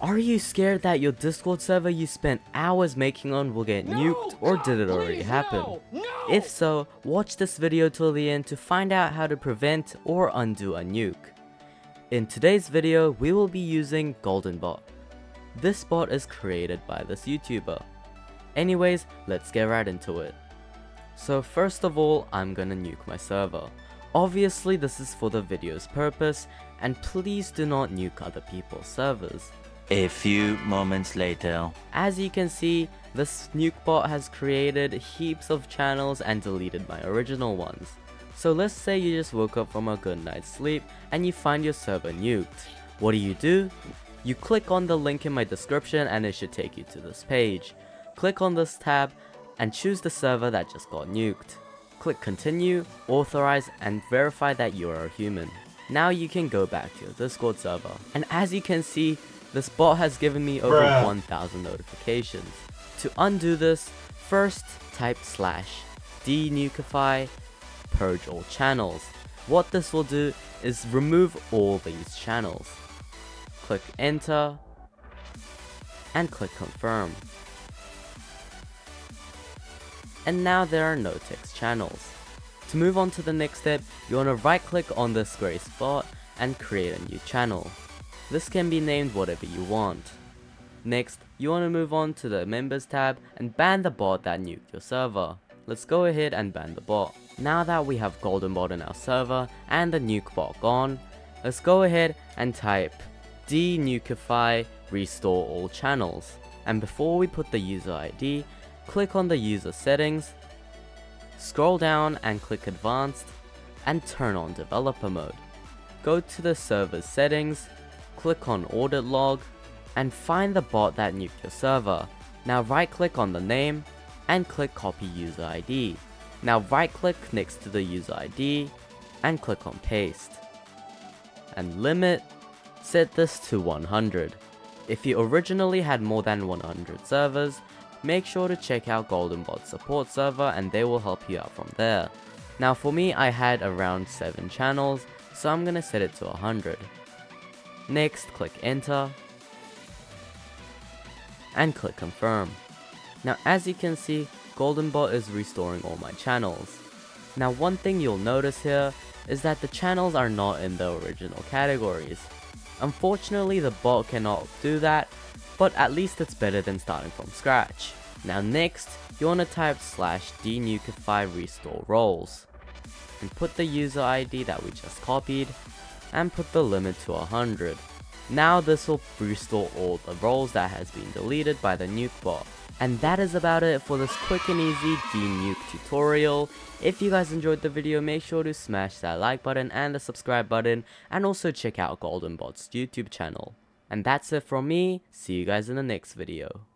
Are you scared that your Discord server you spent hours making on will get nuked, or did it already happen? If so, watch this video till the end to find out how to prevent or undo a nuke. In today's video, we will be using Golden Bot. This bot is created by this YouTuber. Anyways, let's get right into it. So first of all, I'm gonna nuke my server. Obviously this is for the video's purpose, and please do not nuke other people's servers. A few moments later. As you can see, this nuke bot has created heaps of channels and deleted my original ones. So let's say you just woke up from a good night's sleep and you find your server nuked. What do? You click on the link in my description and it should take you to this page. Click on this tab and choose the server that just got nuked. Click continue, authorize, and verify that you are a human. Now you can go back to your Discord server. And as you can see, this bot has given me over 1,000 notifications. To undo this, first type /denukeify purge all channels. What this will do is remove all these channels. Click enter and click confirm. And now there are no text channels. To move on to the next step, you want to right click on this gray spot and create a new channel. This can be named whatever you want. Next, you want to move on to the members tab and ban the bot that nuked your server. Let's go ahead and ban the bot. Now that we have Golden Bot in our server and the nuke bot gone, let's go ahead and type denukeify restore all channels. And before we put the user ID, click on the user settings, scroll down and click advanced, and turn on developer mode. Go to the server settings, click on audit log, and find the bot that nuked your server. Now right click on the name and click copy user ID. Now right click next to the user ID and click on paste. And limit, set this to 100. If you originally had more than 100 servers, make sure to check out Golden Bot support server and they will help you out from there. Now for me, I had around 7 channels, so I'm gonna set it to 100. Next, click enter and click confirm. Now as you can see, Golden Bot is restoring all my channels. Now one thing you'll notice here is that the channels are not in the original categories. Unfortunately the bot cannot do that, but at least it's better than starting from scratch. Now next, you want to type /denukeify restore roles and put the user ID that we just copied and put the limit to 100. Now this will restore all the roles that has been deleted by the nuke bot. And that is about it for this quick and easy denuke tutorial. If you guys enjoyed the video, make sure to smash that like button and the subscribe button, and also check out Golden Bot's YouTube channel. And that's it from me, see you guys in the next video.